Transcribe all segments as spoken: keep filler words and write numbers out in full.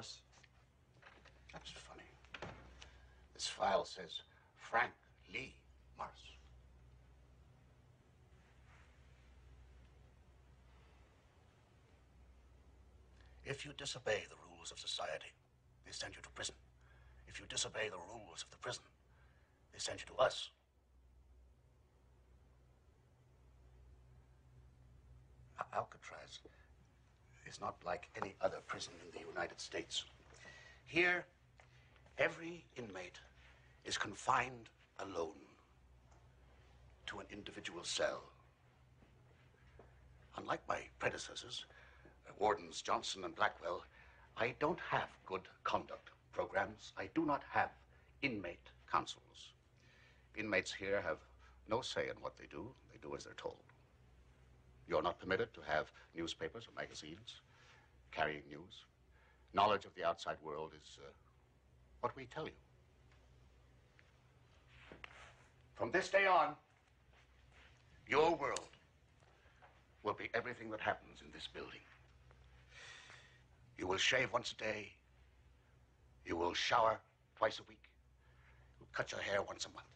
Morris. That's funny. This file says Frank Lee Morris. If you disobey the rules of society, they send you to prison. If you disobey the rules of the prison, they send you to us. Alcatraz is not like any other prison in the United States. Here, every inmate is confined alone to an individual cell. Unlike my predecessors, Wardens Johnson and Blackwell, I don't have good conduct programs. I do not have inmate councils. Inmates here have no say in what they do. They do as they're told. You're not permitted to have newspapers or magazines carrying news. Knowledge of the outside world is uh, what we tell you. From this day on, your world will be everything that happens in this building. You will shave once a day. You will shower twice a week. You'll cut your hair once a month.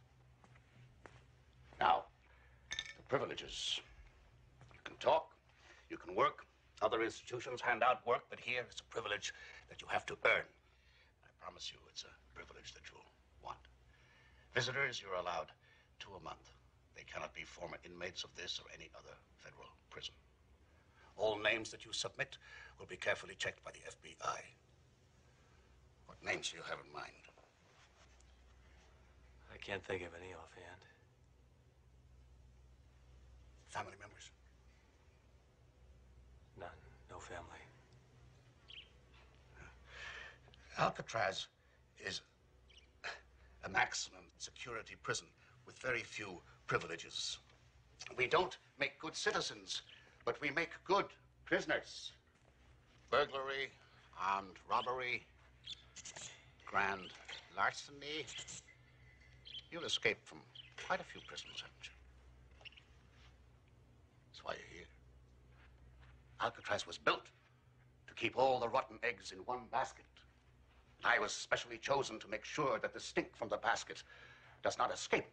Now, the privileges. You can talk, you can work. Other institutions hand out work, but here it's a privilege that you have to earn. I promise you it's a privilege that you'll want. Visitors, you're allowed two a month. They cannot be former inmates of this or any other federal prison. All names that you submit will be carefully checked by the F B I. What names do you have in mind? I can't think of any offhand. Family members? None. No family. Alcatraz is a maximum security prison with very few privileges. We don't make good citizens, but we make good prisoners. Burglary, armed robbery, grand larceny. You've escaped from quite a few prisons, haven't you? That's why you're here. Alcatraz was built to keep all the rotten eggs in one basket. And I was specially chosen to make sure that the stink from the basket does not escape.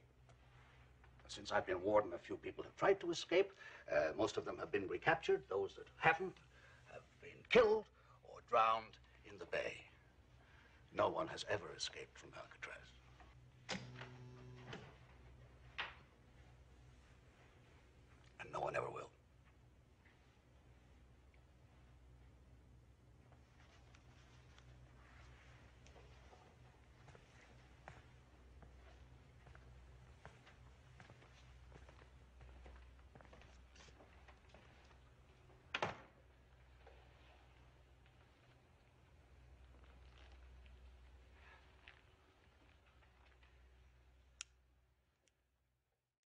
Since I've been warden, a few people have tried to escape. Uh, most of them have been recaptured. Those that haven't have been killed or drowned in the bay. No one has ever escaped from Alcatraz.